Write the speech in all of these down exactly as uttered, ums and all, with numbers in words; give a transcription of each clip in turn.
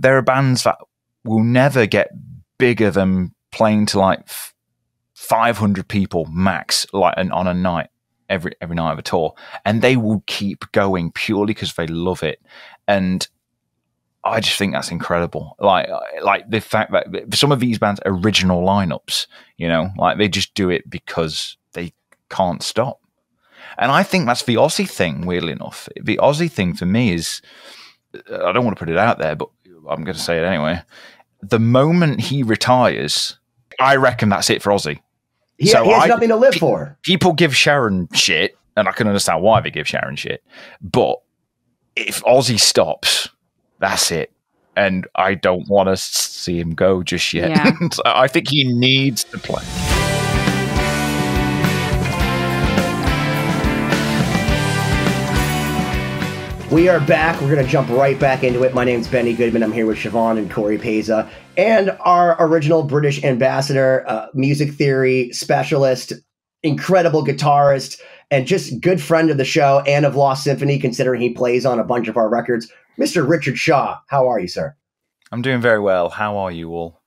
there are bands that will never get bigger than playing to like five hundred people max, like an, on a night, every every night of a tour, and they will keep going purely because they love it. And I just think that's incredible. Like, like the fact that some of these bands' original lineups, you know, like they just do it because they can't stop. And I think that's the Aussie thing, weirdly enough. The Aussie thing for me is, I don't want to put it out there, but I'm going to say it anyway. The moment he retires, I reckon that's it for Ozzy. He, so he has I, nothing to live for. People give Sharon shit, and I can understand why they give Sharon shit. But if Ozzy stops, that's it. And I don't want to see him go just yet. Yeah. So I think he needs to play. We are back. We're going to jump right back into it. My name's Benny Goodman. I'm here with Siobhan and Corey Paza and our original British ambassador, uh, music theory specialist, incredible guitarist, and just good friend of the show and of Lost Symphony, considering he plays on a bunch of our records, Mister Richard Shaw. How are you, sir? I'm doing very well. How are you all?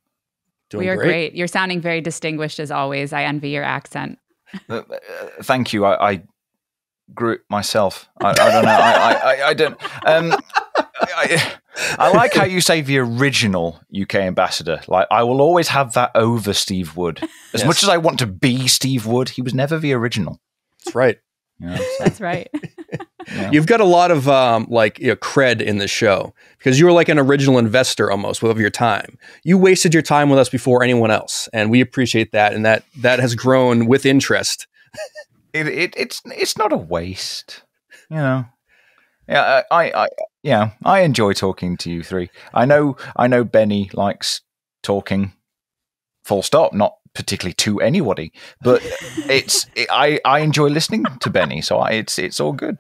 Doing we are great. great. You're sounding very distinguished as always. I envy your accent. uh, uh, thank you. I... I Group myself. I, I don't know. I, I, I don't. Um, I, I like how you say the original U K ambassador. Like, I will always have that over Steve Wood. As yes. much as I want to be Steve Wood, he was never the original. That's right. You know, so. That's right. Yeah. You've got a lot of um, like you know, cred in this show because you were like an original investor almost of your time. You wasted your time with us before anyone else, and we appreciate that. And that that has grown with interest. It, it it's it's not a waste, you know. Yeah, I, I, I yeah, I enjoy talking to you three. I know I know Benny likes talking, full stop, not particularly to anybody, but it's it, I I enjoy listening to Benny, so I, it's it's all good.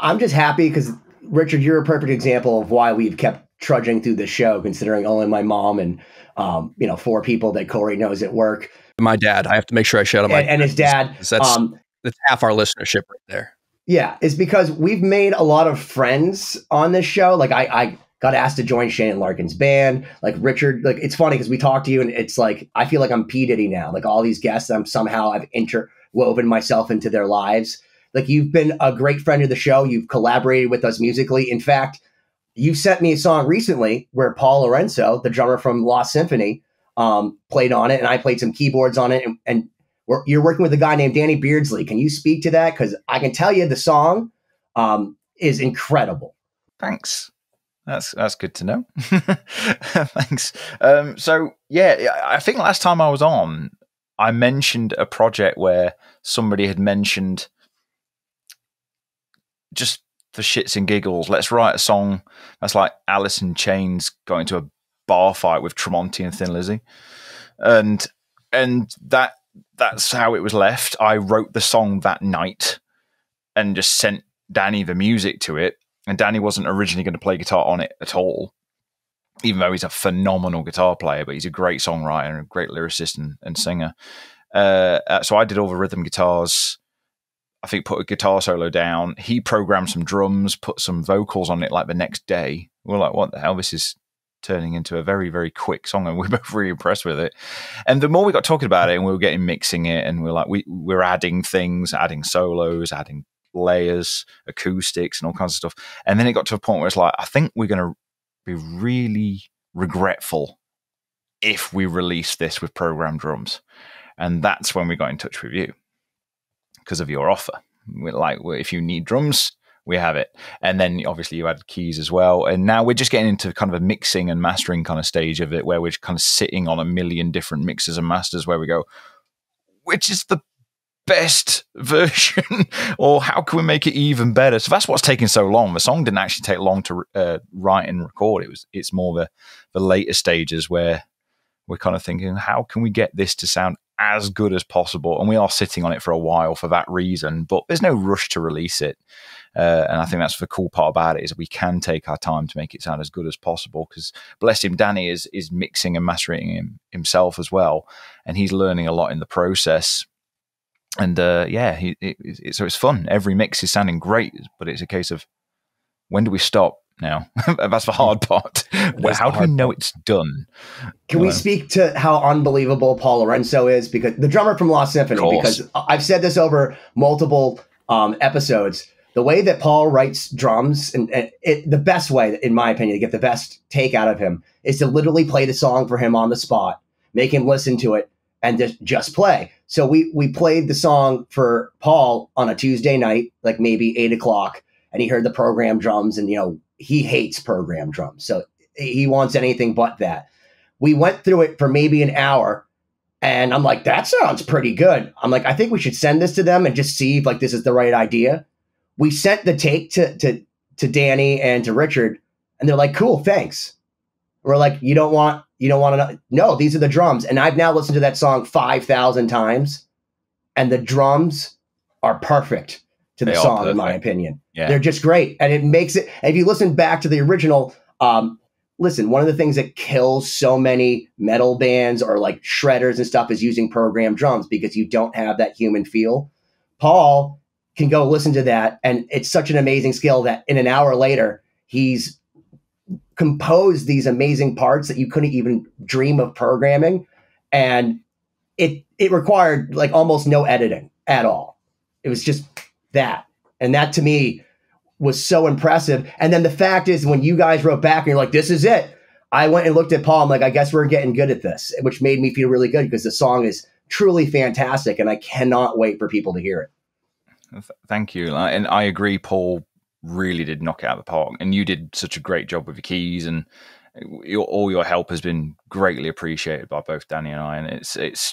I'm just happy because Richard, you're a perfect example of why we've kept trudging through this show, considering only my mom and um you know four people that Corey knows at work. My dad. I have to make sure I shout out my and, and his dad. That's, um, that's half our listenership right there. Yeah, it's because we've made a lot of friends on this show. Like I, I got asked to join Shannon Larkin's band. Like Richard, like it's funny because we talk to you and it's like I feel like I'm P Diddy now. Like all these guests, I'm somehow I've interwoven myself into their lives. Like you've been a great friend of the show. You've collaborated with us musically. In fact, you sent me a song recently where Paul Lorenzo, the drummer from Lost Symphony, Um, played on it, and I played some keyboards on it. And, and we're, you're working with a guy named Danny Beardsley. Can you speak to that? Because I can tell you the song um, is incredible. Thanks. That's that's good to know. Thanks. Um, so yeah, I think last time I was on, I mentioned a project where somebody had mentioned just for shits and giggles, let's write a song that's like Alice in Chains going to a bar fight with Tremonti and Thin Lizzy, and and that that's how it was left. I wrote the song that night and just sent Danny the music to it, and Danny wasn't originally going to play guitar on it at all, even though he's a phenomenal guitar player, but he's a great songwriter and a great lyricist and, and singer. Uh, so I did all the rhythm guitars, I think put a guitar solo down, he programmed some drums, put some vocals on it like the next day. We're like, what the hell, this is turning into a very, very quick song, and we were both really impressed with it. And the more we got talking about it, and we were getting mixing it, and we we're like, we we're adding things, adding solos, adding layers, acoustics, and all kinds of stuff. And then it got to a point where it's like, I think we're going to be really regretful if we release this with programmed drums. And that's when we got in touch with you because of your offer. We're like, well, if you need drums, we have it. And then obviously you added keys as well. And now we're just getting into kind of a mixing and mastering kind of stage of it where we're kind of sitting on a million different mixers and masters where we go, which is the best version or how can we make it even better? So that's what's taking so long. The song didn't actually take long to uh, write and record. It was, it's more the, the later stages where we're kind of thinking, how can we get this to sound as good as possible? And we are sitting on it for a while for that reason, but there's no rush to release it. Uh, and I think that's the cool part about it is we can take our time to make it sound as good as possible because bless him, Danny is is mixing and mastering him, himself as well, and he's learning a lot in the process. And uh, yeah, he, it, it, so it's fun. Every mix is sounding great, but it's a case of when do we stop? now. That's the hard part. Well, how do we know it's done? Can we speak to how unbelievable Paul Lorenzo is? Because the drummer from Lost Symphony, because I've said this over multiple um, episodes, the way that Paul writes drums, and, and it, the best way, in my opinion, to get the best take out of him is to literally play the song for him on the spot, make him listen to it, and just, just play. So we we played the song for Paul on a Tuesday night, like maybe eight o'clock, and he heard the program drums, and you know he hates program drums, so he wants anything but that. We went through it for maybe an hour, and I'm like, that sounds pretty good. I'm like, I think we should send this to them and just see if like this is the right idea. We sent the take to to to Danny and to Richard, and they're like, cool, thanks. We're like, you don't want. You don't want to know. No, these are the drums. And I've now listened to that song five thousand times. And the drums are perfect to the they song, in my opinion. Yeah. They're just great. And it makes it, if you listen back to the original, um, listen, one of the things that kills so many metal bands or like shredders and stuff is using programmed drums because you don't have that human feel. Paul can go listen to that. And it's such an amazing skill that in an hour later, he's compose these amazing parts that you couldn't even dream of programming, and it it required like almost no editing at all. It was just that, and that to me was so impressive. And then the fact is, when you guys wrote back and you're like, this is it, I went and looked at Paul. I'm like, I guess we're getting good at this, which made me feel really good because the song is truly fantastic, and I cannot wait for people to hear it. Thank you. And I agree, Paul really did knock it out of the park, and you did such a great job with the keys, and your, all your help has been greatly appreciated by both Danny and I. And it's, it's,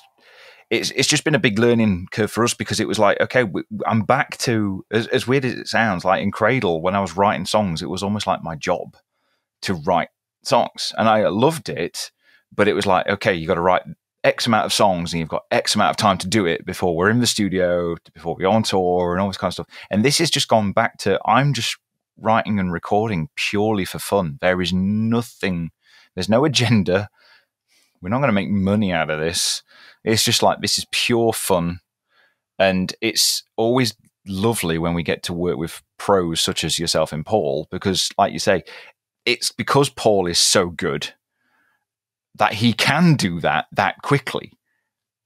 it's, it's just been a big learning curve for us because it was like, okay, we, I'm back to as, as weird as it sounds, like in Cradle, when I was writing songs, it was almost like my job to write songs, and I loved it, but it was like, okay, you got to write X amount of songs and you've got X amount of time to do it before we're in the studio, before we're on tour and all this kind of stuff. And this has just gone back to, I'm just writing and recording purely for fun. There is nothing, there's no agenda. We're not going to make money out of this. It's just like, this is pure fun. And it's always lovely when we get to work with pros such as yourself and Paul, because like you say, it's because Paul is so good that he can do that that quickly.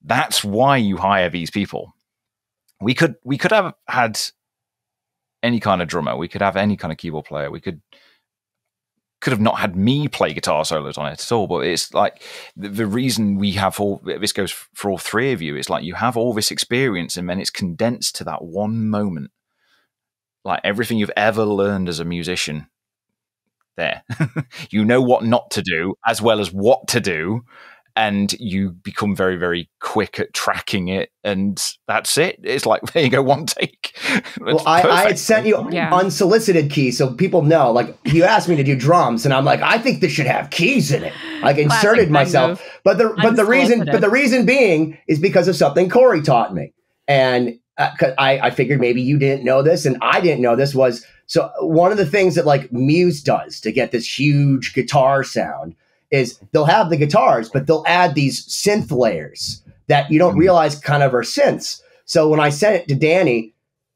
That's why you hire these people. We could we could have had any kind of drummer. We could have any kind of keyboard player. We could could have not had me play guitar solos on it at all. But it's like the, the reason we have all this goes for all three of you. It's like you have all this experience, and then it's condensed to that one moment. Like everything you've ever learned as a musician. There you know what not to do as well as what to do, and you become very very quick at tracking it, and that's it. It's like, there you go, one take. Well, I, I had sent you yeah. unsolicited keys, so people know, like, you asked me to do drums and I'm like, I think this should have keys in it. Like, inserted myself, but the but the reason but the reason being is because of something Corey taught me, and uh, I, I figured maybe you didn't know this and I didn't know this was. So one of the things that like Muse does to get this huge guitar sound is they'll have the guitars, but they'll add these synth layers that you don't realize kind of are synths. So when I sent it to Danny,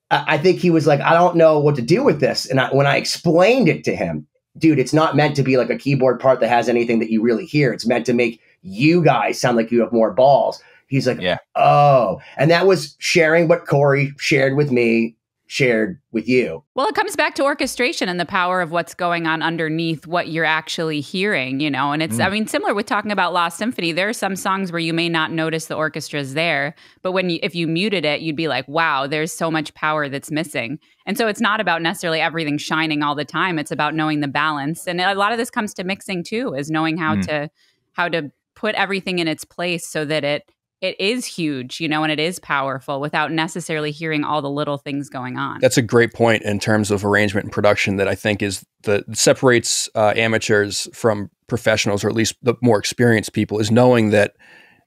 I, I think he was like, I don't know what to do with this. And I, when I explained it to him, dude, it's not meant to be like a keyboard part that has anything that you really hear. It's meant to make you guys sound like you have more balls. He's like, yeah. Oh, and that was sharing what Corey shared with me. Shared with you. Well, it comes back to orchestration and the power of what's going on underneath what you're actually hearing, you know, and it's, mm. I mean, similar with talking about Lost Symphony, there are some songs where you may not notice the orchestra's there, but when you, if you muted it, you'd be like, wow, there's so much power that's missing. And so it's not about necessarily everything shining all the time. It's about knowing the balance. And a lot of this comes to mixing too, is knowing how mm. to, how to put everything in its place so that it It is huge, you know, and it is powerful without necessarily hearing all the little things going on. That's a great point in terms of arrangement and production that I think is the separates uh, amateurs from professionals, or at least the more experienced people, is knowing that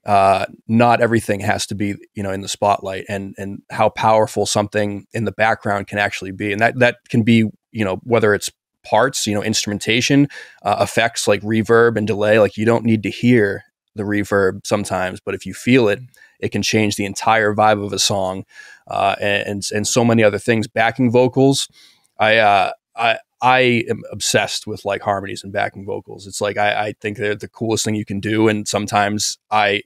uh, not everything has to be, you know, in the spotlight, and and how powerful something in the background can actually be. And that, that can be, you know, whether it's parts, you know, instrumentation, uh, effects like reverb and delay, like you don't need to hear the reverb sometimes, but if you feel it, it can change the entire vibe of a song, uh, and and so many other things. Backing vocals, I uh, I I am obsessed with like harmonies and backing vocals. It's like, I, I think they're the coolest thing you can do. And sometimes I,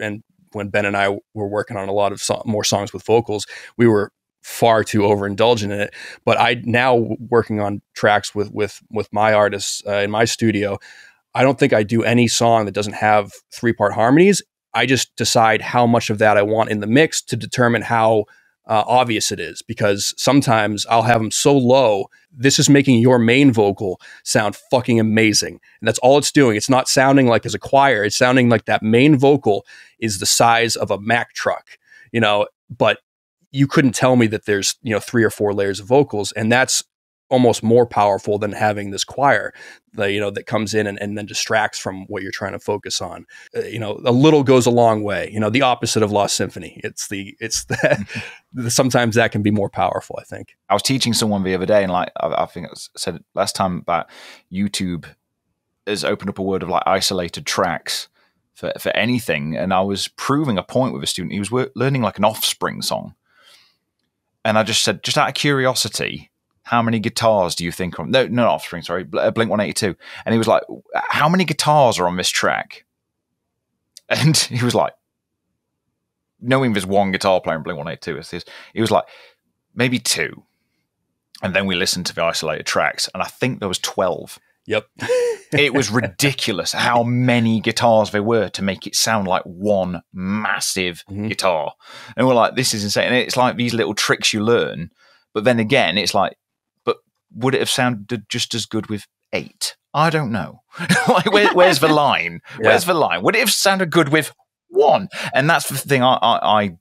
and when Ben and I were working on a lot of so- more songs with vocals, we were far too overindulgent in it. But I now working on tracks with, with, with my artists uh, in my studio, I don't think I do any song that doesn't have three part harmonies. I just decide how much of that I want in the mix to determine how uh, obvious it is, because sometimes I'll have them so low, this is making your main vocal sound fucking amazing. And that's all it's doing. It's not sounding like as a choir. It's sounding like that main vocal is the size of a Mack truck, you know, but you couldn't tell me that there's, you know, three or four layers of vocals. And that's almost more powerful than having this choir that, you know, that comes in and, and then distracts from what you're trying to focus on. Uh, you know, a little goes a long way, you know, the opposite of Lost Symphony. It's the, it's that sometimes that can be more powerful, I think. I was teaching someone the other day, and like, I, I think I said it last time, about YouTube has opened up a word of like isolated tracks for, for anything. And I was proving a point with a student. He was work, learning like an Offspring song. And I just said, just out of curiosity, how many guitars do you think are on? No, no, Offspring, sorry, Blink one eighty-two. And he was like, how many guitars are on this track? And he was like, knowing there's one guitar player in Blink one eighty-two, he was like, maybe two. And then we listened to the isolated tracks, and I think there was twelve. Yep. It was ridiculous how many guitars there were to make it sound like one massive mm-hmm. guitar. And we're like, this is insane. And it's like these little tricks you learn. But then again, it's like, but would it have sounded just as good with eight? I don't know. Like, where, where's the line? Yeah. Where's the line? Would it have sounded good with one? And that's the thing I, I, I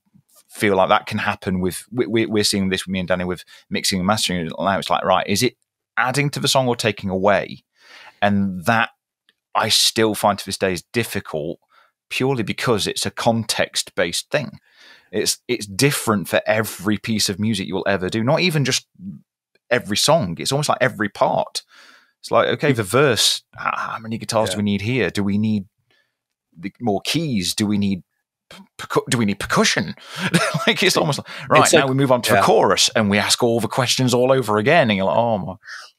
feel like that can happen with, we, we're seeing this with me and Danny with mixing and mastering. Now it's like, right, is it adding to the song or taking away? And that I still find to this day is difficult, purely because it's a context-based thing. It's it's different for every piece of music you'll ever do. Not even just every song. It's almost like every part. It's like, okay, the verse, how many guitars yeah. do we need here? Do we need more keys? Do we need percu- do we need percussion? Like, it's almost like, right, it's now like, we move on to yeah. the chorus and we ask all the questions all over again. And you're like, oh my.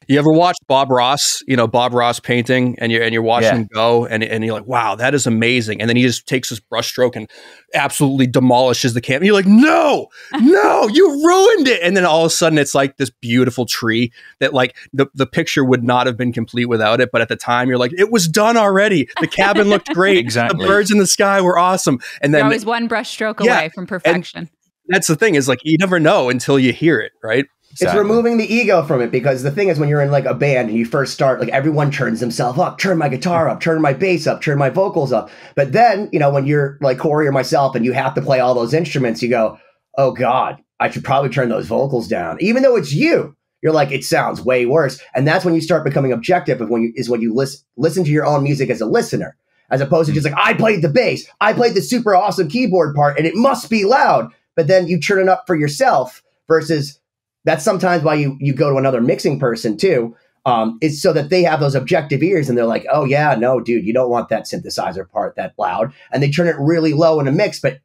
You ever watched Bob Ross, you know, Bob Ross painting, and you're, and you're watching yeah. him go, and, and you're like, wow, that is amazing. And then he just takes his brush stroke and absolutely demolishes the canvas. You're like, no, no, you ruined it. And then all of a sudden it's like this beautiful tree that like the, the picture would not have been complete without it. But at the time you're like, it was done already. The cabin looked great. Exactly. The birds in the sky were awesome. And then there was one brush stroke yeah, away from perfection. That's the thing, is like, you never know until you hear it, right? Exactly. It's removing the ego from it, because the thing is, when you're in like a band and you first start, like everyone turns themselves up, turn my guitar up, turn my bass up, turn my vocals up. But then, you know, when you're like Corey or myself and you have to play all those instruments, you go, oh God, I should probably turn those vocals down. Even though it's you, you're like, it sounds way worse. And that's when you start becoming objective of when you, is when you listen, listen to your own music as a listener, as opposed to just like, I played the bass, I played the super awesome keyboard part and it must be loud. But then you turn it up for yourself versus... That's sometimes why you, you go to another mixing person too, um, is so that they have those objective ears and they're like, oh yeah, no, dude, you don't want that synthesizer part that loud. And they turn it really low in a mix, but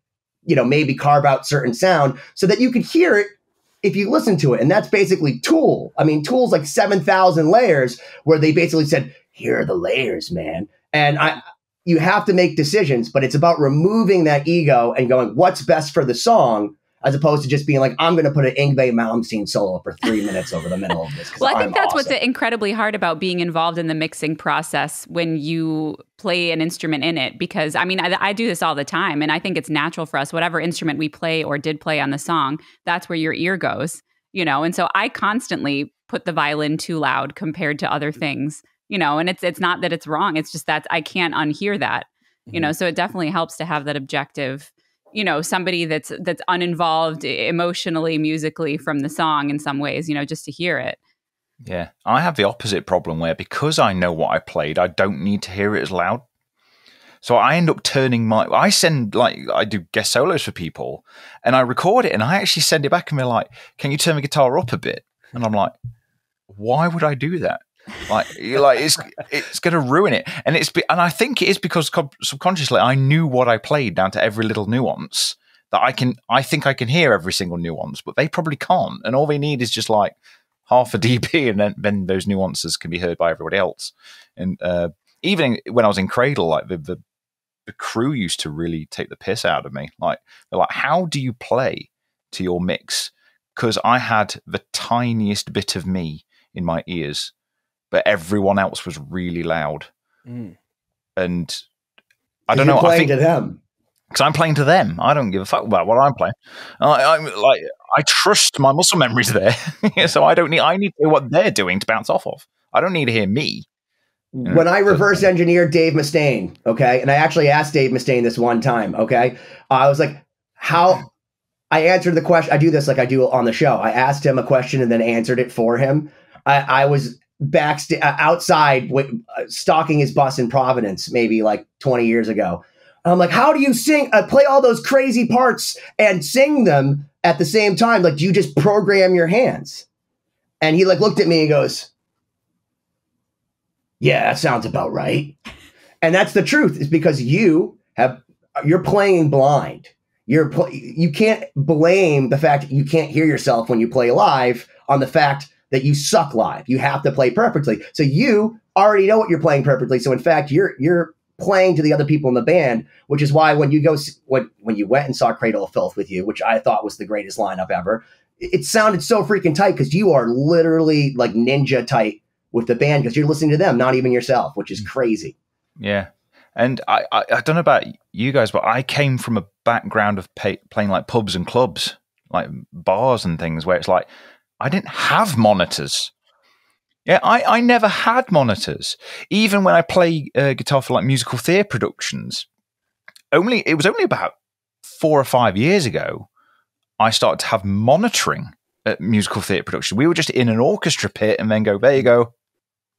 you know, maybe carve out certain sound so that you could hear it if you listen to it. And that's basically Tool. I mean, Tool's like seven thousand layers, where they basically said, here are the layers, man. And I, you have to make decisions, but it's about removing that ego and going, what's best for the song? As opposed to just being like, I'm going to put an Yngwie Malmsteen solo for three minutes over the middle of this. Well, I think I'm that's awesome. What's incredibly hard about being involved in the mixing process when you play an instrument in it. Because, I mean, I, I do this all the time, and I think it's natural for us. Whatever instrument we play or did play on the song, that's where your ear goes, you know. And so I constantly put the violin too loud compared to other things, you know. And it's it's not that it's wrong. It's just that I can't unhear that, you mm-hmm. know. So it definitely helps to have that objective, you know, somebody that's that's uninvolved emotionally, musically from the song in some ways, you know, just to hear it. Yeah. I have the opposite problem where, because I know what I played, I don't need to hear it as loud. So I end up turning my, I send like, I do guest solos for people and I record it and I actually send it back and they're like, can you turn the guitar up a bit? And I'm like, why would I do that? Like, you're like, it's it's going to ruin it. And it's be, and I think it is because subconsciously I knew what I played down to every little nuance, that I can I think I can hear every single nuance, but they probably can't. And all they need is just like, half a dB, and then, then those nuances can be heard by everybody else. And uh, even when I was in Cradle, like the, the the crew used to really take the piss out of me. Like they're like, "How do you play to your mix?" Because I had the tiniest bit of me in my ears, but everyone else was really loud. Mm. And I don't know. I think to them, because I'm playing to them. I don't give a fuck about what I'm playing. I, I'm like, I trust my muscle memory's there, so I don't need. I need to hear what they're doing to bounce off of. I don't need to hear me. When I reverse engineered Dave Mustaine, okay, and I actually asked Dave Mustaine this one time, okay, uh, I was like, how? I answered the question. I do this like I do on the show. I asked him a question and then answered it for him. I, I was backst- outside w- stalking his bus in Providence, maybe like twenty years ago. And I'm like, how do you sing? Uh, play all those crazy parts and sing them at the same time. Like, do you just program your hands? And he like looked at me and goes, yeah, that sounds about right. And that's the truth, is because you have, you're playing blind. You're pl- you can't blame the fact that you can't hear yourself when you play live on the fact that you suck live. You have to play perfectly. So you already know what you're playing perfectly. So in fact, you're you're playing to the other people in the band, which is why when you go when when you went and saw Cradle of Filth with you, which I thought was the greatest lineup ever, it sounded so freaking tight because you are literally like ninja tight with the band, because you're listening to them, not even yourself, which is crazy. Yeah. And I, I, I don't know about you guys, but I came from a background of pay, playing like pubs and clubs, like bars and things, where it's like, I didn't have monitors. Yeah, I, I never had monitors. Even when I play uh, guitar for like musical theatre productions, only it was only about four or five years ago I started to have monitoring at musical theatre production. We were just in an orchestra pit and then go, there you go.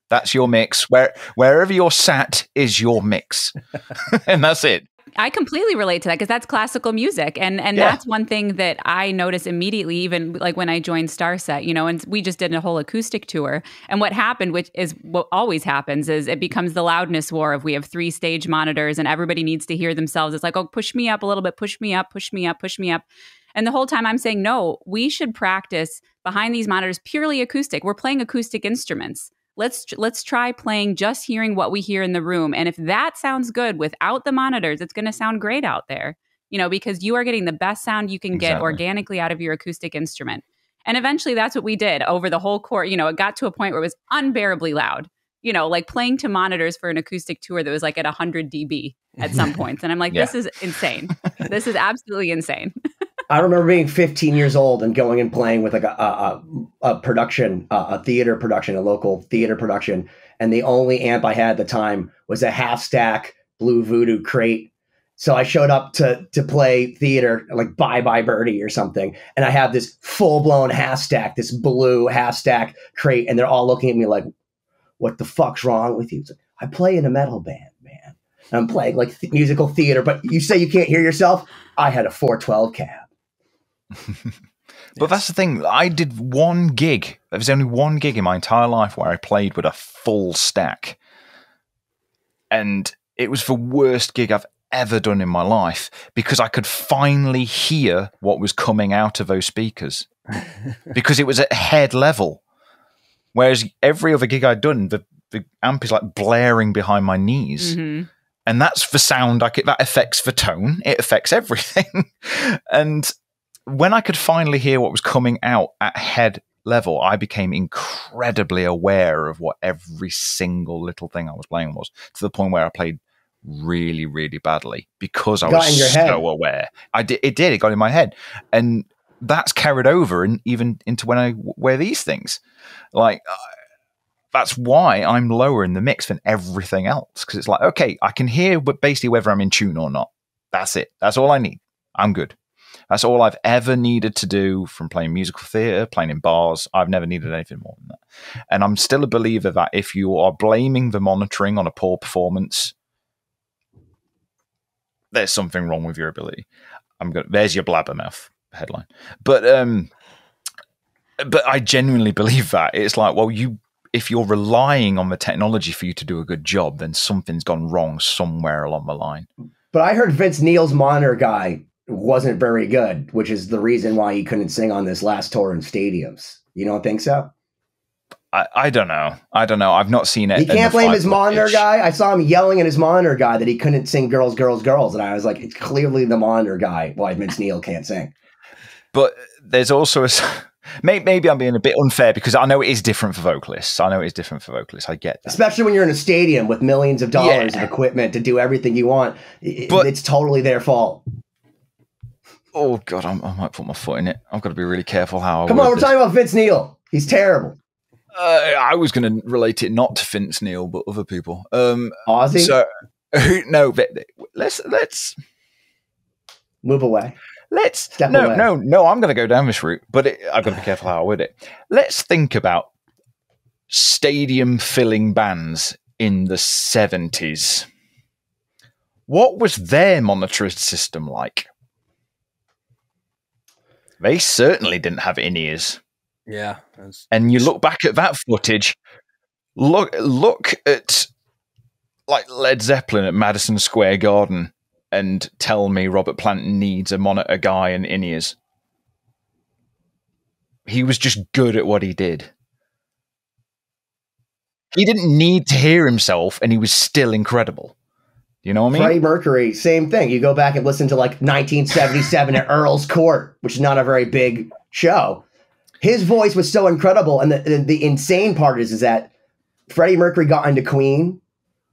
That's your mix. Where wherever you're sat is your mix. And that's it. I completely relate to that, because that's classical music. And and yeah. That's one thing that I noticed immediately, even like when I joined Starset, you know, and we just did a whole acoustic tour. And what happened, which is what always happens, is it becomes the loudness war of we have three stage monitors and everybody needs to hear themselves. It's like, oh, push me up a little bit, push me up, push me up, push me up. And the whole time I'm saying, no, we should practice behind these monitors purely acoustic. We're playing acoustic instruments. Let's let's try playing just hearing what we hear in the room. And if that sounds good without the monitors, it's going to sound great out there, you know, because you are getting the best sound you can exactly. get organically out of your acoustic instrument. And eventually that's what we did over the whole court. You know, it got to a point where it was unbearably loud, you know, like playing to monitors for an acoustic tour that was like at one hundred decibels at some points. And I'm like, yeah. This is insane. This is absolutely insane. I remember being fifteen years old and going and playing with like a, a, a production, a, a theater production, a local theater production. And the only amp I had at the time was a half stack Blue Voodoo crate. So I showed up to to play theater, like Bye Bye Birdie or something. And I have this full blown half stack, this blue half stack crate. And they're all looking at me like, what the fuck's wrong with you? It's like, I play in a metal band, man. And I'm playing like th- musical theater, but you say you can't hear yourself. I had a four twelve cab. But yes. That's the thing. I did one gig. There was only one gig in my entire life where I played with a full stack. And it was the worst gig I've ever done in my life, because I could finally hear what was coming out of those speakers because it was at head level. Whereas every other gig I'd done, the, the amp is like blaring behind my knees. Mm-hmm. And that's the sound. I could, that affects the tone. It affects everything. And when I could finally hear what was coming out at head level, I became incredibly aware of what every single little thing I was playing was, to the point where I played really, really badly because I was so head. aware. I did, it did. It got in my head. And that's carried over and even into when I wear these things. Like, uh, that's why I'm lower in the mix than everything else, because it's like, okay, I can hear but basically whether I'm in tune or not. That's it. That's all I need. I'm good. That's all I've ever needed to do from playing musical theatre, playing in bars. I've never needed anything more than that. And I'm still a believer that if you are blaming the monitoring on a poor performance, there's something wrong with your ability. I'm gonna, there's your blabbermouth headline. But um, but I genuinely believe that. It's like, well, you if you're relying on the technology for you to do a good job, then something's gone wrong somewhere along the line. But I heard Vince Neil's monitor guy wasn't very good, which is the reason why he couldn't sing on this last tour in stadiums. You don't think so? I, I don't know. I don't know. I've not seen it. He can't blame his monitor guy. I saw him yelling at his monitor guy that he couldn't sing Girls, Girls, Girls. And I was like, it's clearly the monitor guy why Vince Neil can't sing. But there's also a... Maybe I'm being a bit unfair because I know it is different for vocalists. I know it is different for vocalists. I get that. Especially when you're in a stadium with millions of dollars yeah. of equipment to do everything you want. But it's totally their fault. Oh, God, I'm, I might put my foot in it. I've got to be really careful how I Come on, we're this. talking about Vince Neil. He's terrible. Uh, I was going to relate it not to Vince Neil, but other people. Um, Ozzy? So, no, but let's... let's move away. Let's Step no, away. no, no. I'm going to go down this route, but it, I've got to be careful how I word it. Let's think about stadium filling bands in the seventies. What was their monitoring system like? They certainly didn't have in-ears. Yeah, and you look back at that footage. Look, look at like Led Zeppelin at Madison Square Garden. And tell me Robert Plant needs a monitor guy and in-ears. He was just good at what he did. He didn't need to hear himself, and he was still incredible. You know what I mean? Freddie Mercury, same thing. You go back and listen to like nineteen seventy-seven at Earl's Court, which is not a very big show. His voice was so incredible, and the, the, the insane part is, is that Freddie Mercury got into Queen...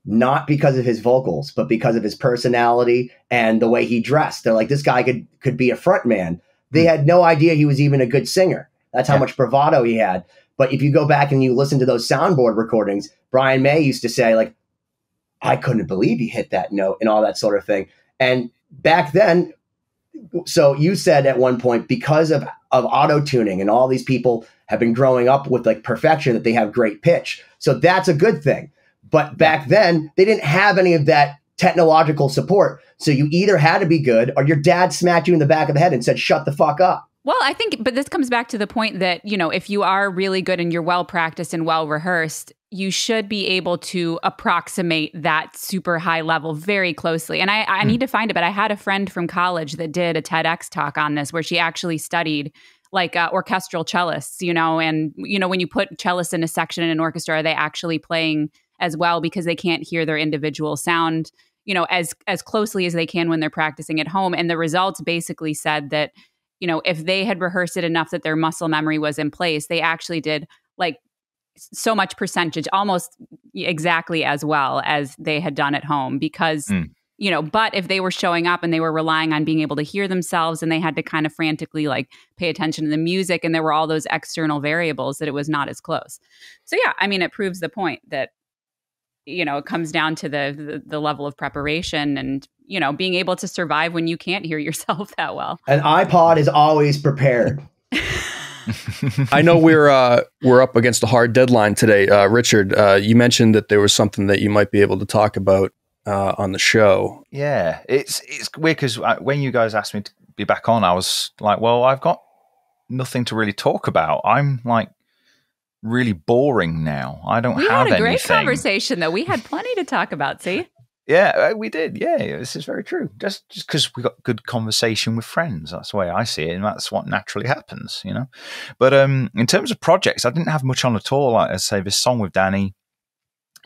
not because of his vocals, but because of his personality and the way he dressed. They're like, this guy could could be a front man. They had no idea he was even a good singer. That's how yeah. much bravado he had. But if you go back and you listen to those soundboard recordings, Brian May used to say, like, I couldn't believe he hit that note and all that sort of thing. And back then, so you said at one point, because of, of auto-tuning and all these people have been growing up with like perfection, that they have great pitch. So that's a good thing. But back then, they didn't have any of that technological support. So you either had to be good or your dad smacked you in the back of the head and said, shut the fuck up. Well, I think, but this comes back to the point that, you know, if you are really good and you're well-practiced and well-rehearsed, you should be able to approximate that super high level very closely. And I, I mm. need to find it, but I had a friend from college that did a TEDx talk on this where she actually studied like uh, orchestral cellists, you know, and, you know, when you put cellists in a section in an orchestra, are they actually playing as well, because they can't hear their individual sound, you know, as as closely as they can when they're practicing at home. And the results basically said that, you know, if they had rehearsed it enough that their muscle memory was in place, they actually did like so much percentage, almost exactly as well as they had done at home because, mm. you know, but if they were showing up and they were relying on being able to hear themselves and they had to kind of frantically like pay attention to the music and there were all those external variables, that it was not as close. So, yeah, I mean, it proves the point that, you know, it comes down to the, the the level of preparation and, you know, being able to survive when you can't hear yourself that well. An iPod is always prepared. I know we're uh, we're up against a hard deadline today. Uh, Richard, uh, you mentioned that there was something that you might be able to talk about uh, on the show. Yeah, it's it's weird because when you guys asked me to be back on, I was like, well, I've got nothing to really talk about. I'm like, really boring now. I don't we have anything. We had a anything. great conversation, though. We had plenty to talk about, see? Yeah, we did. Yeah, this is very true. Just just because we got good conversation with friends. That's the way I see it, and that's what naturally happens, you know? But um, in terms of projects, I didn't have much on at all. Like I say, this song with Danny,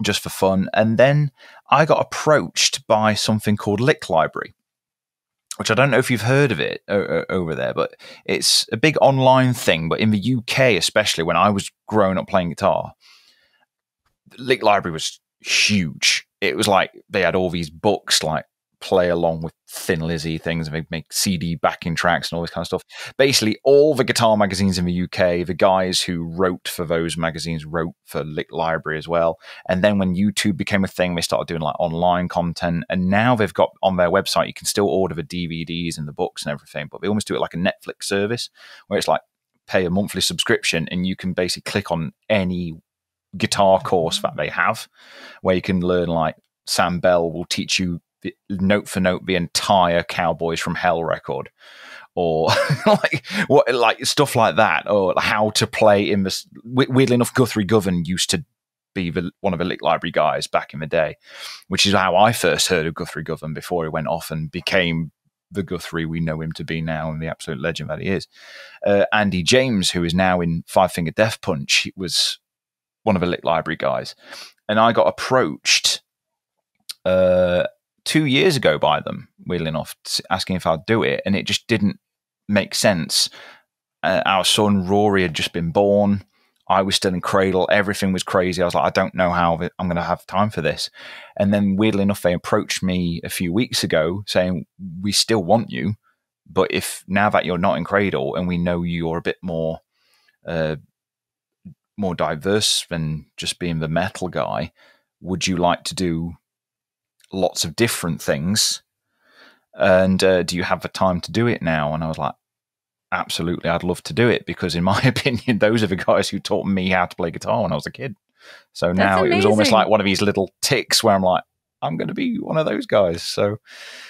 just for fun. And then I got approached by something called Lick Library, which I don't know if you've heard of it uh, over there, but it's a big online thing. But in the U K, especially when I was growing up playing guitar, Lick Library was huge. It was like they had all these books, like play along with Thin Lizzy things, and they make C D backing tracks and all this kind of stuff. Basically, all the guitar magazines in the U K, the guys who wrote for those magazines wrote for Lick Library as well. And then when YouTube became a thing, they started doing like online content. And now they've got on their website, you can still order the D V Ds and the books and everything, but they almost do it like a Netflix service where it's like pay a monthly subscription and you can basically click on any guitar course that they have where you can learn, like Sam Bell will teach you note for note the entire Cowboys from Hell record, or like what like stuff like that, or how to play in this. Weirdly enough, Guthrie Govan used to be the, one of the Lick Library guys back in the day, which is how I first heard of Guthrie Govan before he went off and became the Guthrie we know him to be now and the absolute legend that he is. Uh, Andy James, who is now in Five Finger Death Punch, was one of the Lick Library guys. And I got approached uh, two years ago by them, weirdly enough, asking if I'd do it. And it just didn't make sense. Uh, our son, Rory, had just been born. I was still in Cradle. Everything was crazy. I was like, I don't know how I'm going to have time for this. And then weirdly enough, they approached me a few weeks ago saying, we still want you. But if now that you're not in Cradle and we know you're a bit more uh, more diverse than just being the metal guy, would you like to do lots of different things? And uh, do you have the time to do it now? And I was like, absolutely, I'd love to do it, because in my opinion, those are the guys who taught me how to play guitar when I was a kid. So now it was almost like one of these little ticks where I'm like, I'm going to be one of those guys. So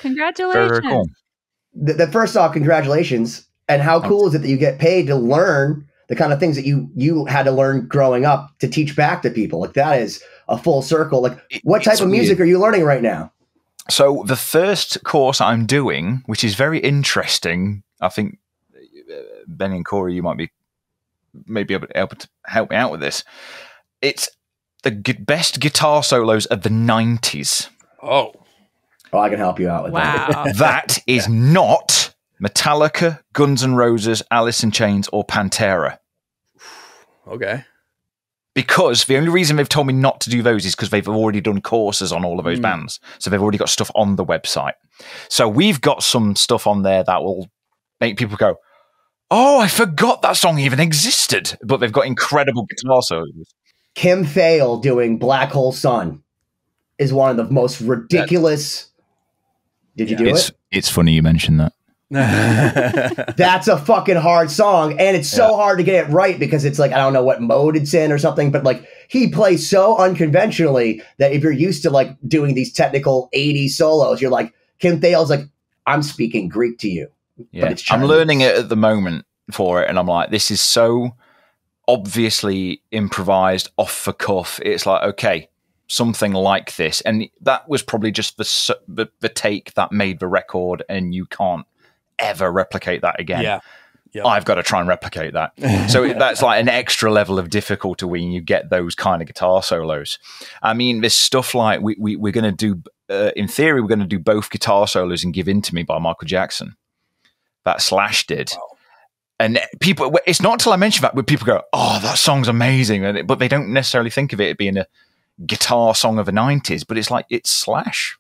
congratulations. Very cool. The, the first off, congratulations. And how cool is it that you get paid to learn the kind of things that you, you had to learn growing up to teach back to people? Like, that is a full circle. Like, what type of music are you learning right now? So the first course I'm doing, which is very interesting, I think Benny and Corey, you might be maybe able to, able to help me out with this. It's the g- best guitar solos of the nineties. Oh. Oh, I can help you out with wow. that. That is not Metallica, Guns N' Roses, Alice in Chains, or Pantera. Okay. Because the only reason they've told me not to do those is because they've already done courses on all of those mm. bands. So they've already got stuff on the website. So we've got some stuff on there that will make people go, oh, I forgot that song even existed. But they've got incredible guitar solos. Kim Thayil doing Black Hole Sun is one of the most ridiculous... Did you yeah. do it's, it? It's funny you mentioned that. That's a fucking hard song, and it's so yeah. hard to get it right, because it's like, I don't know what mode it's in or something, but like, he plays so unconventionally that if you're used to like doing these technical eighties solos, you're like, Kim Thayil's like, I'm speaking Greek to you. Yeah. But it's Chinese. I'm learning it at the moment for it, and I'm like, this is so obviously improvised, off the cuff. It's like, okay, something like this, and that was probably just the the, the take that made the record, and you can't ever replicate that again. Yeah. Yep. I've got to try and replicate that. So that's like an extra level of difficulty when you get those kind of guitar solos. I mean, this stuff like we, we we're going to do uh, in theory, we're going to do both guitar solos in Give In To Me by Michael Jackson that Slash did. Wow. And people, it's not until I mention that where people go, oh, that song's amazing. And it, but they don't necessarily think of it being a guitar song of the nineties, but it's like, it's Slash.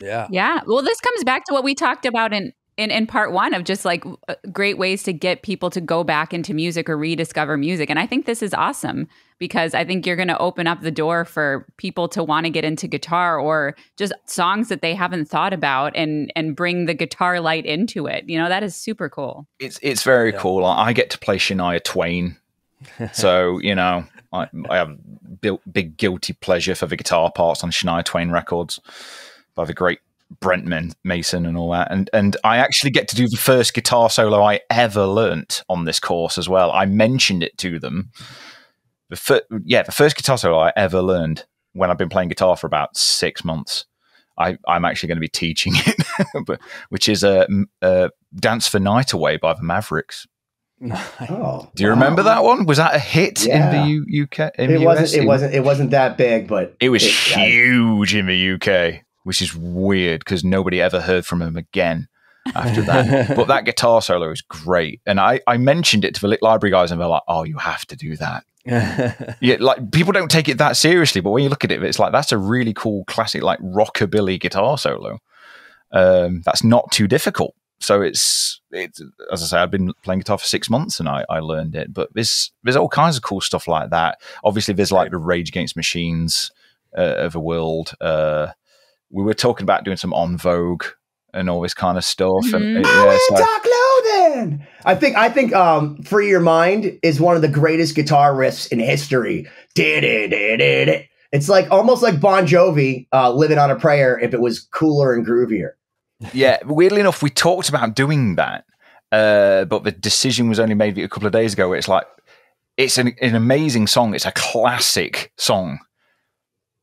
Yeah. Yeah. Well, this comes back to what we talked about in, in, in part one of just like great ways to get people to go back into music or rediscover music. And I think this is awesome, because I think you're going to open up the door for people to want to get into guitar or just songs that they haven't thought about, and, and bring the guitar light into it. You know, that is super cool. It's, it's very yeah. cool. I get to play Shania Twain. So, you know, I, I have big guilty pleasure for the guitar parts on Shania Twain records by the great Brent Mason and all that, and and I actually get to do the first guitar solo I ever learnt on this course as well. I mentioned it to them. The fir- yeah, the first guitar solo I ever learned when I've been playing guitar for about six months. I, I'm actually going to be teaching it, but, which is a, a "Dance the Night Away" by the Mavericks. Oh, do you wow. remember that one? Was that a hit yeah. in the U K? In it the wasn't. U S? It wasn't. It wasn't that big, but it was it, huge I, in the U K. Which is weird because nobody ever heard from him again after that. But that guitar solo is great. And I, I mentioned it to the Lick Library guys, and they're like, oh, you have to do that. Yeah, like people don't take it that seriously, but when you look at it, it's like, that's a really cool classic, like rockabilly guitar solo. Um, that's not too difficult. So it's, it's, as I say, I've been playing guitar for six months and I, I learned it, but there's, there's all kinds of cool stuff like that. Obviously there's like the Rage Against Machines uh, of the world, uh, we were talking about doing some En Vogue and all this kind of stuff. Mm-hmm. And, yeah, I wear so. dark clothing. I think I think um, "Free Your Mind" is one of the greatest guitar riffs in history. Did it? Did it? It's like almost like Bon Jovi, uh, "Living on a Prayer," if it was cooler and groovier. Yeah, weirdly enough, we talked about doing that, uh, but the decision was only made a couple of days ago. Where it's like, it's an, an amazing song. It's a classic song.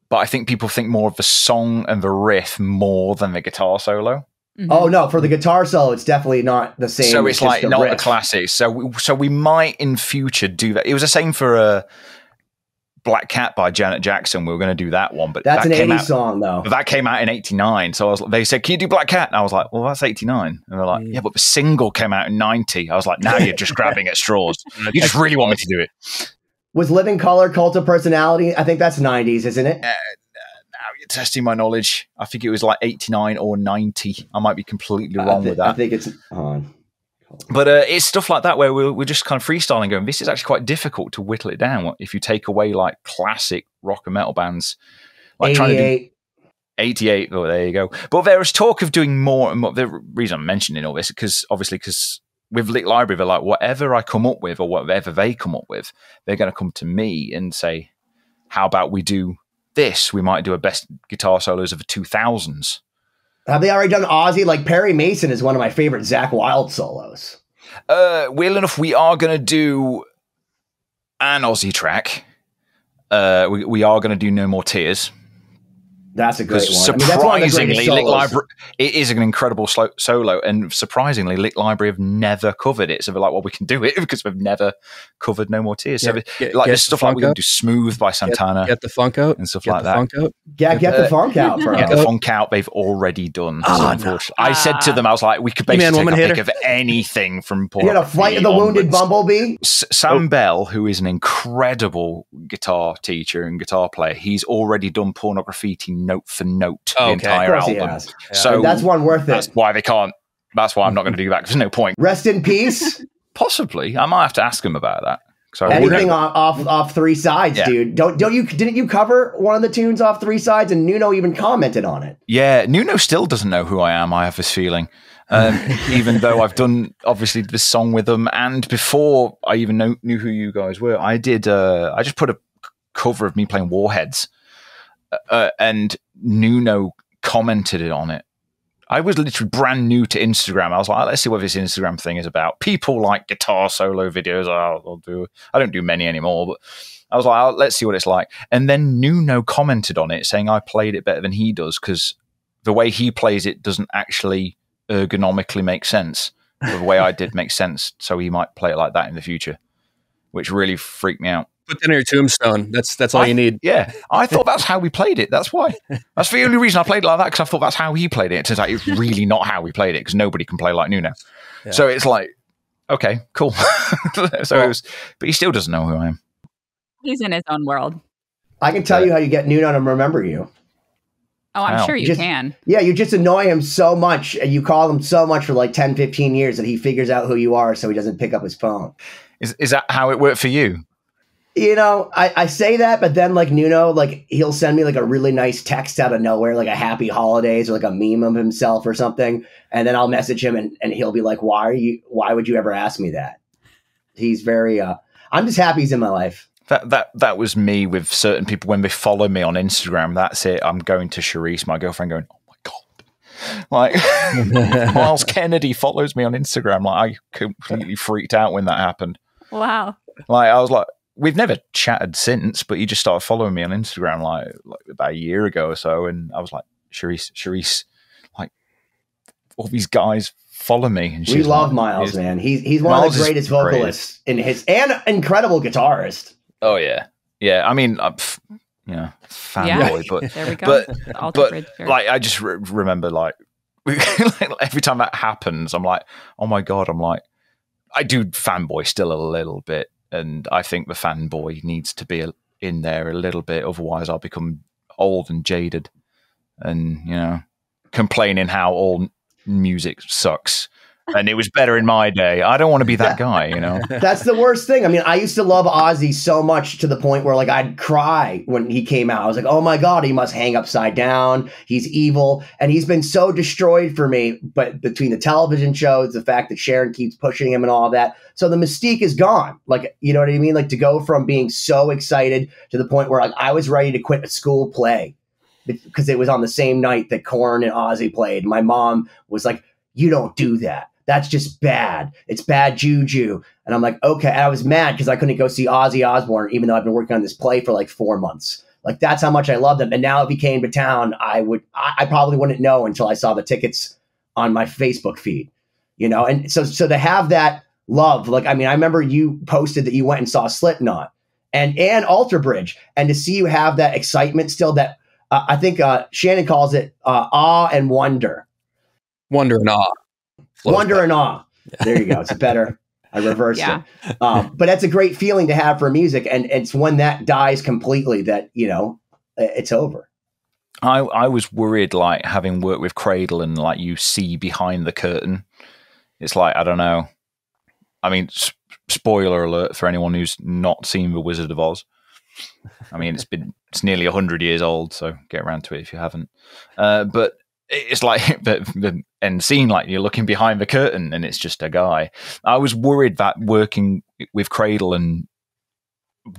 But I think people think more of the song and the riff more than the guitar solo. Mm-hmm. Oh, no. For the guitar solo, it's definitely not the same. So it's like the not riff. The classics. So we, so we might in future do that. It was the same for uh, Black Cat by Janet Jackson. We were going to do that one, but that's that an eighties song though. That came out in eighty-nine. So I was, they said, "Can you do Black Cat?" And I was like, "Well, that's eighty-nine." And they're like, mm. "Yeah, but the single came out in ninety." I was like, "Now you're just grabbing at straws. You just really want me to do it." Was Living Color, Cult of Personality? I think that's nineties, isn't it? Uh, you're testing my knowledge. I think it was like eighty-nine or ninety. I might be completely wrong with that. I think it's on. But uh, it's stuff like that where we're, we're just kind of freestyling, going, this is actually quite difficult to whittle it down if you take away like classic rock and metal bands. Like trying to do eighty-eight. Oh, there you go. But there is talk of doing more and more. The reason I'm mentioning all this, because obviously, because with Lick Library, they're like, whatever I come up with or whatever they come up with, they're going to come to me and say, how about we do this? We might do a best guitar solos of the two thousands. Have they already done Ozzy? Like Perry Mason is one of my favorite Zakk Wylde solos. Uh, weird enough, we are going to do an Ozzy track. Uh, we, we are going to do No More Tears. That's a great one. Surprisingly, I mean, one Lick Library, it is an incredible solo, solo, and surprisingly, Lick Library have never covered it. So they're like, well, we can do it because we've never covered No More Tears. So yeah, get, like, there's stuff like we can do Smooth by Santana. Get, get the funk out. And stuff get like that. Funk out. Yeah, get, get the, the funk out, bro. Get the funk out. They've already done. Oh, so unfortunately. No. I said to them, I was like, we could basically take a pick of anything from Paul. You had a Flight of the onwards. Wounded Bumblebee. S Sam oh. Bell, who is an incredible guitar teacher and guitar player, he's already done Pornography note for note, oh, the entire okay. album. Yeah. So and that's one worth it. That's why they can't. That's why I'm not going to do that because there's no point. Rest in peace. Possibly, I might have to ask him about that. So anything off, off off Three Sides, yeah. dude. Don't don't you didn't you cover one of the tunes off Three Sides and Nuno even commented on it? Yeah, Nuno still doesn't know who I am. I have this feeling, um, even though I've done obviously this song with them, and before I even know, knew who you guys were, I did. Uh, I just put a cover of me playing Warheads. Uh, and Nuno commented on it. I was literally brand new to Instagram. I was like, let's see what this Instagram thing is about. People like guitar solo videos. I'll, I'll do. I don't do many anymore, but I was like, let's see what it's like. And then Nuno commented on it, saying I played it better than he does because the way he plays it doesn't actually ergonomically make sense. The way I did makes sense, so he might play it like that in the future, which really freaked me out. Put that in your tombstone. That's that's all I, you need. Yeah, I thought that's how we played it. That's why. That's the only reason I played it like that because I thought that's how he played it. It turns out it's really not how we played it because nobody can play like Nuno. Yeah. So it's like, okay, cool. so it was, but he still doesn't know who I am. He's in his own world. I can tell you how you get Nuno to remember you. Oh, I'm how? sure you, you just, can. Yeah, you just annoy him so much and you call him so much for like ten, fifteen years that he figures out who you are so he doesn't pick up his phone. Is is that how it worked for you? You know, I, I say that, but then like Nuno, like he'll send me like a really nice text out of nowhere, like a happy holidays or like a meme of himself or something. And then I'll message him and, and he'll be like, why are you, why would you ever ask me that? He's very, uh, I'm just happy he's in my life. That, that, that was me with certain people when they follow me on Instagram. That's it. I'm going to Charisse, my girlfriend going, oh my God, like Miles Kennedy follows me on Instagram. Like I completely freaked out when that happened. Wow. Like I was like, we've never chatted since, but you just started following me on Instagram like, like about a year ago or so. And I was like, Charisse, Charisse, like all these guys follow me. And we love like, Miles, he's, man. He's, he's one Miles of the greatest vocalists great. in his and incredible guitarist. Oh yeah. Yeah. I mean, I'm, you know, fanboy, yeah. but, there we go. but, but like, I just re remember like every time that happens, I'm like, oh my God, I'm like, I do fanboy still a little bit. And I think the fanboy needs to be in there a little bit. Otherwise, I'll become old and jaded and, you know, complaining how all music sucks. And it was better in my day. I don't want to be that guy, you know? That's the worst thing. I mean, I used to love Ozzy so much to the point where, like, I'd cry when he came out. I was like, oh, my God, he must hang upside down. He's evil. And he's been so destroyed for me. But between the television shows, the fact that Sharon keeps pushing him and all that. So the mystique is gone. Like, you know what I mean? Like, to go from being so excited to the point where, like, I was ready to quit a school play because it was on the same night that Korn and Ozzy played. My mom was like, you don't do that. That's just bad. It's bad juju. And I'm like, okay. And I was mad because I couldn't go see Ozzy Osbourne, even though I've been working on this play for like four months. Like that's how much I love them. And now if he came to town, I would, I, I probably wouldn't know until I saw the tickets on my Facebook feed, you know? And so, so to have that love, like, I mean, I remember you posted that you went and saw Slipknot and and Alter Bridge, and to see you have that excitement still, that uh, I think uh, Shannon calls it uh, awe and wonder. Wonder and awe. Close wonder back. And awe. There you go. It's better. I reversed yeah. it. Um, but that's a great feeling to have for music, and, and it's one that dies completely, that, you know, it's over. I, I was worried, like, having worked with Cradle and, like, you see behind the curtain. It's like, I don't know. I mean, sp- spoiler alert for anyone who's not seen The Wizard of Oz. I mean, it's been it's nearly one hundred years old, so get around to it if you haven't. Uh, but it's like the, the end scene, like you're looking behind the curtain and it's just a guy. I was worried that working with Cradle and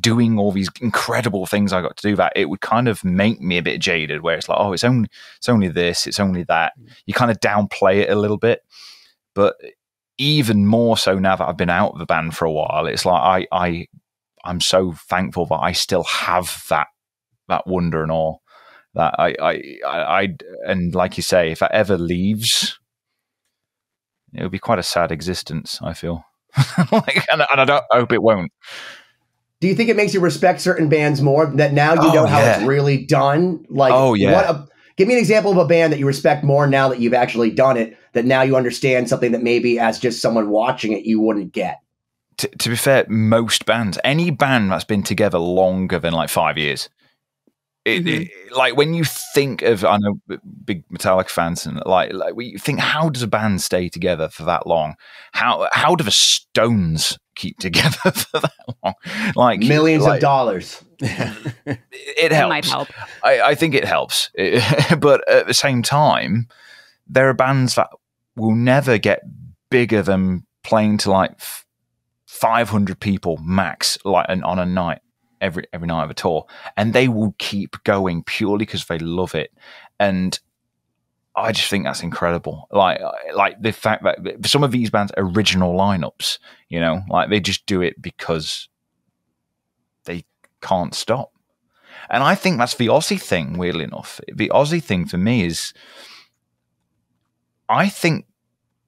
doing all these incredible things I got to do, that it would kind of make me a bit jaded, where it's like, oh, it's only it's only this, it's only that. You kind of downplay it a little bit. But even more so now that I've been out of the band for a while, it's like I, I I'm so thankful that I still have that that wonder and awe. That I, I, I, I, and like you say, if that ever leaves, it would be quite a sad existence, I feel. Like, and, and I don't hope it won't. Do you think it makes you respect certain bands more, that now you oh, know how yeah. it's really done? Like, oh, yeah. What a, give me an example of a band that you respect more now that you've actually done it, that now you understand something that maybe as just someone watching it, you wouldn't get. T- to be fair, most bands, any band that's been together longer than like five years. It, it, like when you think of, I know big Metallica fans, and like, like we think, how does a band stay together for that long? How how do the Stones keep together for that long? Like millions like, of dollars. It, it helps. It might help. I, I think it helps, it, but at the same time, there are bands that will never get bigger than playing to like five hundred people max, like an, on a night. every every night of a tour, and they will keep going purely because they love it. And I just think that's incredible, like like the fact that some of these bands' original lineups, you know, like they just do it because they can't stop. And I think that's the Aussie thing, weirdly enough. The Aussie thing for me is, I think,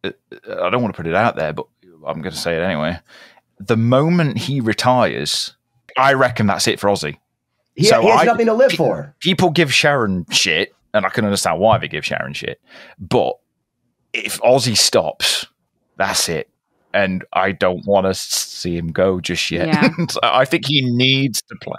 I don't want to put it out there, but I'm going to say it anyway, the moment he retires, I reckon that's it for Ozzy. He, so he has I, nothing to live pe- for. People give Sharon shit, and I can understand why they give Sharon shit. But if Ozzy stops, that's it. And I don't want to see him go just yet. Yeah. So I think he needs to play.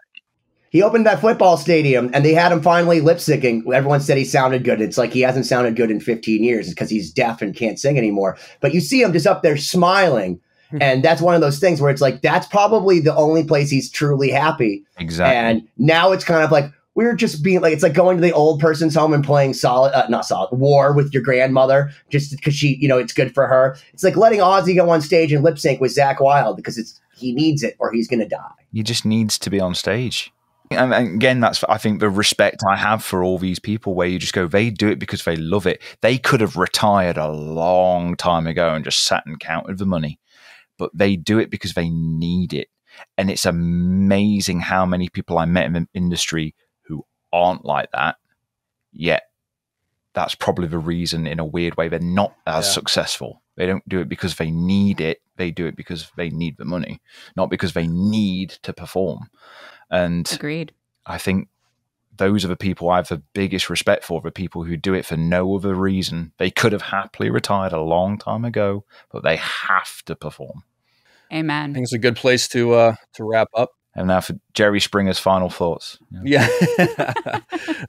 He opened that football stadium, and they had him finally lip-syncing. Everyone said he sounded good. It's like he hasn't sounded good in fifteen years because he's deaf and can't sing anymore. But you see him just up there smiling. And that's one of those things where it's like, that's probably the only place he's truly happy. Exactly. And now it's kind of like, we're just being like, it's like going to the old person's home and playing solid, uh, not solid, war with your grandmother just because she, you know, it's good for her. It's like letting Ozzy go on stage and lip sync with Zach Wilde because it's, he needs it or he's going to die. He just needs to be on stage. And again, that's, I think, the respect I have for all these people, where you just go, they do it because they love it. They could have retired a long time ago and just sat and counted the money. But they do it because they need it. And it's amazing how many people I met in the industry who aren't like that, yet that's probably the reason, in a weird way, they're not as yeah. successful. They don't do it because they need it. They do it because they need the money, not because they need to perform. And agreed. I think those are the people I have the biggest respect for, the people who do it for no other reason. They could have happily retired a long time ago, but they have to perform. Amen. I think it's a good place to uh, to wrap up. And now for Jerry Springer's final thoughts. Yeah. yeah.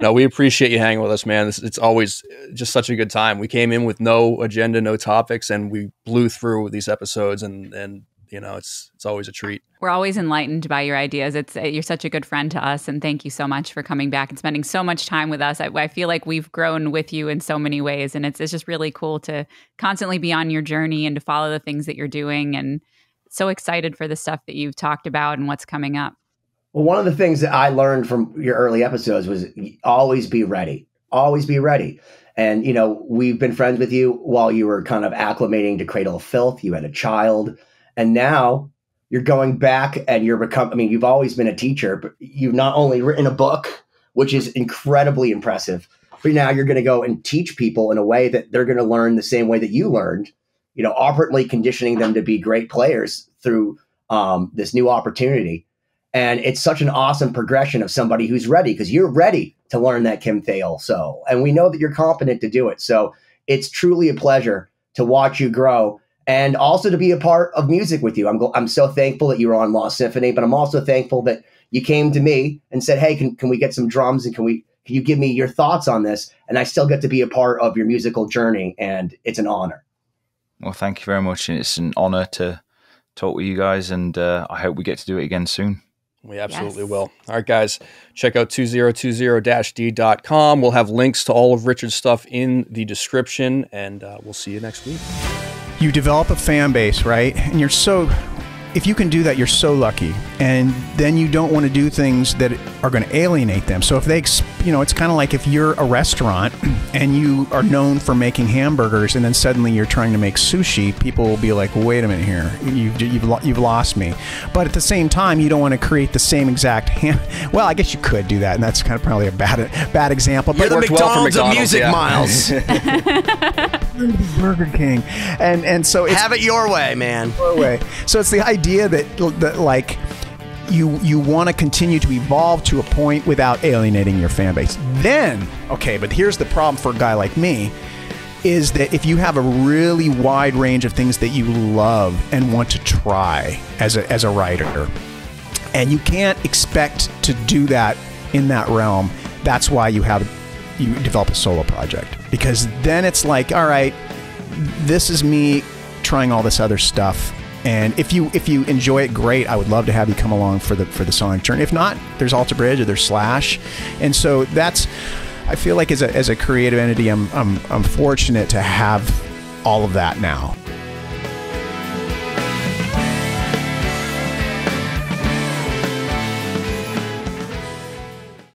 No, we appreciate you hanging with us, man. It's, it's always just such a good time. We came in with no agenda, no topics, and we blew through these episodes, and, and you know, it's it's always a treat. We're always enlightened by your ideas. It's you're such a good friend to us, and thank you so much for coming back and spending so much time with us. I, I feel like we've grown with you in so many ways, and it's it's just really cool to constantly be on your journey and to follow the things that you're doing, and so excited for the stuff that you've talked about and what's coming up. Well, one of the things that I learned from your early episodes was always be ready, always be ready. And, you know, we've been friends with you while you were kind of acclimating to Cradle of Filth. You had a child, and now you're going back and you're becoming, I mean, you've always been a teacher, but you've not only written a book, which is incredibly impressive, but now you're going to go and teach people in a way that they're going to learn the same way that you learned, you know, operantly conditioning them to be great players through um, this new opportunity. And it's such an awesome progression of somebody who's ready, because you're ready to learn that Kim Thayil. So, and we know that you're competent to do it. So it's truly a pleasure to watch you grow and also to be a part of music with you. I'm go- I'm so thankful that you were on Lost Symphony, but I'm also thankful that you came to me and said, hey, can, can we get some drums, and can we, can you give me your thoughts on this? And I still get to be a part of your musical journey, and it's an honor. Well, thank you very much. And it's an honor to talk with you guys, and uh, I hope we get to do it again soon. We absolutely yes. will. All right, guys, check out twenty twenty dash d dot com. We'll have links to all of Richard's stuff in the description, and uh, we'll see you next week. You develop a fan base, right? And you're so, if you can do that, you're so lucky. And then you don't want to do things that are going to alienate them. So if they, you know, it's kind of like if you're a restaurant and you are known for making hamburgers, and then suddenly you're trying to make sushi, people will be like, wait a minute here, you've, you've, you've lost me. But at the same time, you don't want to create the same exact ham. Well, I guess you could do that, and that's kind of probably a bad bad example. But you're the McDonald's, well, McDonald's of music, yeah. Miles. Burger King, and and so it's, have it your way, man. Your way. So it's the idea that, that like you you want to continue to evolve to a point without alienating your fan base. Then okay, but here's the problem for a guy like me, is that if you have a really wide range of things that you love and want to try as a as a writer, and you can't expect to do that in that realm, that's why you have. You develop a solo project, because then it's like, all right, this is me trying all this other stuff, and if you if you enjoy it, great. I would love to have you come along for the for the sonic turn. If not, there's Alter Bridge or there's Slash, and so that's, I feel like as a as a creative entity, I'm I'm I'm fortunate to have all of that now.